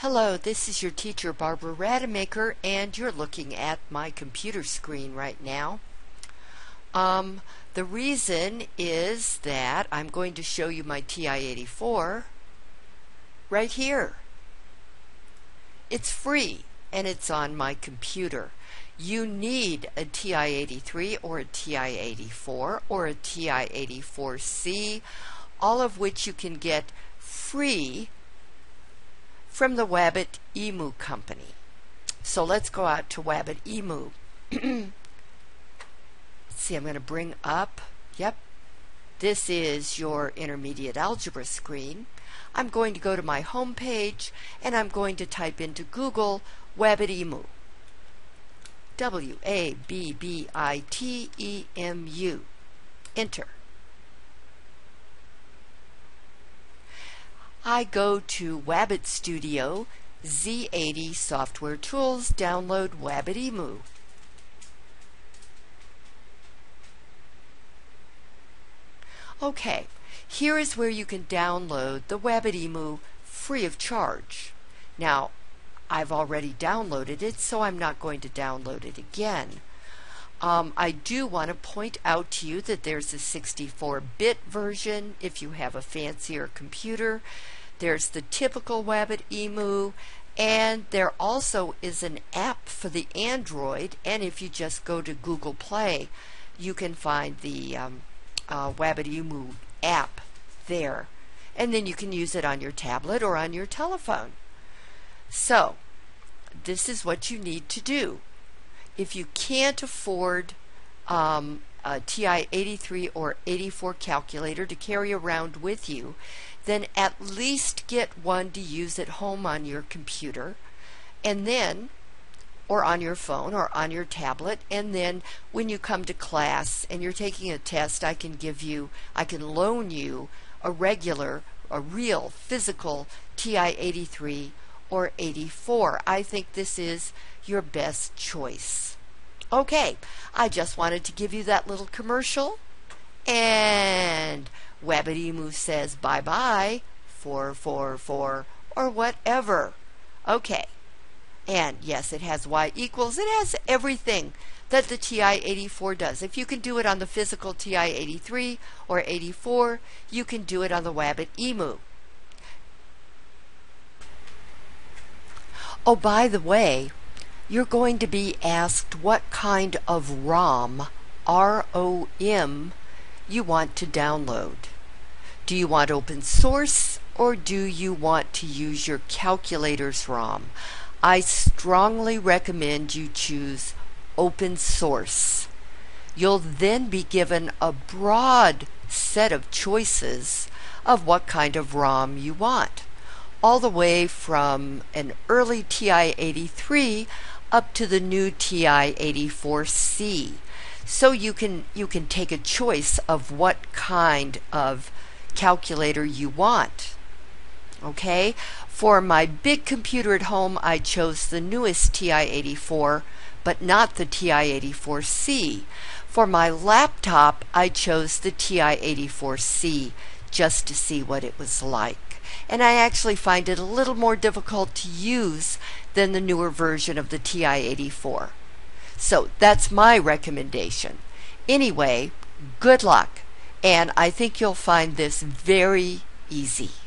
Hello, this is your teacher Barbara Rademacher, and you're looking at my computer screen right now. The reason is that I'm going to show you my TI-84 right here. It's free and it's on my computer. You need a TI-83 or a TI-84 or a TI-84C, all of which you can get free from the Wabbitemu company. So let's go out to Wabbitemu. Let's see, I'm going to bring up, yep, this is your intermediate algebra screen. I'm going to go to my home page and I'm going to type into Google Wabbitemu. W-A-B-B-I-T-E-M-U. Enter. I go to Wabbit Studio, Z80 Software Tools, download Wabbitemu. Okay, here is where you can download the Wabbitemu free of charge. Now, I've already downloaded it, so I'm not going to download it again. I do want to point out to you that there's a 64-bit version if you have a fancier computer. There's the typical Wabbitemu, and there also is an app for the Android, and if you just go to Google Play, you can find the Wabbitemu app there. And then you can use it on your tablet or on your telephone. So, this is what you need to do. If you can't afford a TI-83 or 84 calculator to carry around with you, then at least get one to use at home on your computer, and then, or on your phone or on your tablet, and then when you come to class and you're taking a test, I can loan you a real physical TI-83 or 84. I think this is your best choice. Okay, I just wanted to give you that little commercial, and Wabbitemu says bye-bye, 444, or whatever. Okay, and yes, it has Y equals, it has everything that the TI-84 does. If you can do it on the physical TI-83 or 84, you can do it on the Wabbitemu. Oh, by the way, you're going to be asked what kind of ROM, R-O-M, you want to download. Do you want open source, or do you want to use your calculator's ROM? I strongly recommend you choose open source. You'll then be given a broad set of choices of what kind of ROM you want, all the way from an early TI-83 up to the new TI-84C. So you can take a choice of what kind of calculator you want. Okay? For my big computer at home, I chose the newest TI-84, but not the TI-84C. For my laptop, I chose the TI-84C just to see what it was like. And I actually find it a little more difficult to use than the newer version of the TI-84. So that's my recommendation. Anyway, good luck, and I think you'll find this very easy.